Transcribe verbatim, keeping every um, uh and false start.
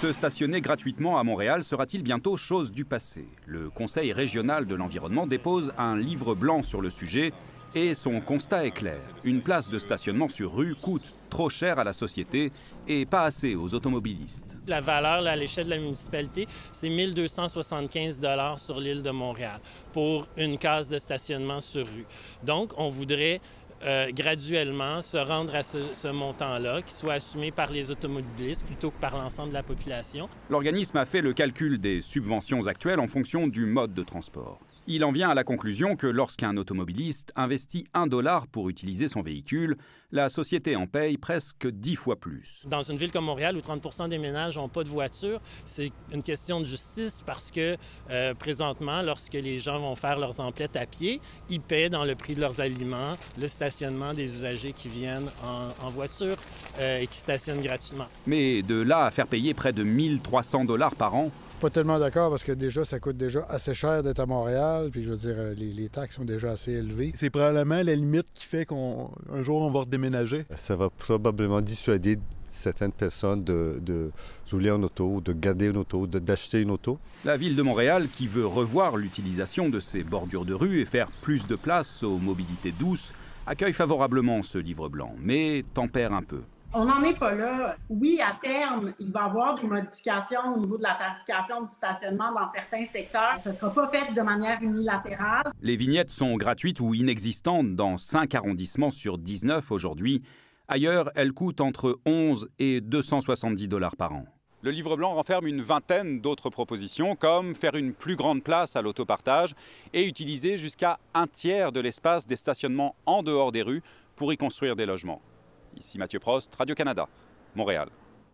Se stationner gratuitement à Montréal sera-t-il bientôt chose du passé? Le Conseil régional de l'environnement dépose un livre blanc sur le sujet et son constat est clair. Une place de stationnement sur rue coûte trop cher à la société et pas assez aux automobilistes. La valeur là, à l'échelle de la municipalité, c'est mille deux cent soixante-quinze dollars sur l'île de Montréal pour une case de stationnement sur rue. Donc, on voudrait Euh, graduellement se rendre à ce, ce montant-là, qui soit assumé par les automobilistes plutôt que par l'ensemble de la population. L'organisme a fait le calcul des subventions actuelles en fonction du mode de transport. Il en vient à la conclusion que lorsqu'un automobiliste investit un dollar pour utiliser son véhicule, la société en paye presque dix fois plus. Dans une ville comme Montréal où trente pour cent des ménages n'ont pas de voiture, c'est une question de justice parce que euh, présentement, lorsque les gens vont faire leurs emplettes à pied, ils paient dans le prix de leurs aliments le stationnement des usagers qui viennent en, en voiture euh, et qui stationnent gratuitement. Mais de là à faire payer près de mille trois cents dollars par an... Je suis pas tellement d'accord parce que déjà, ça coûte déjà assez cher d'être à Montréal, puis je veux dire, les, les taxes sont déjà assez élevées. C'est probablement la limite qui fait qu'on un jour, on va redéménager. Ça va probablement dissuader certaines personnes de, de rouler en auto, de garder une auto, d'acheter une auto. La Ville de Montréal, qui veut revoir l'utilisation de ses bordures de rue et faire plus de place aux mobilités douces, accueille favorablement ce livre blanc, mais tempère un peu. On n'en est pas là. Oui, à terme, il va y avoir des modifications au niveau de la tarification du stationnement dans certains secteurs. Ce ne sera pas fait de manière unilatérale. Les vignettes sont gratuites ou inexistantes dans cinq arrondissements sur dix-neuf aujourd'hui. Ailleurs, elles coûtent entre onze et deux cent soixante-dix dollars par an. Le livre blanc renferme une vingtaine d'autres propositions, comme faire une plus grande place à l'autopartage et utiliser jusqu'à un tiers de l'espace des stationnements en dehors des rues pour y construire des logements. Ici Mathieu Prost, Radio-Canada, Montréal.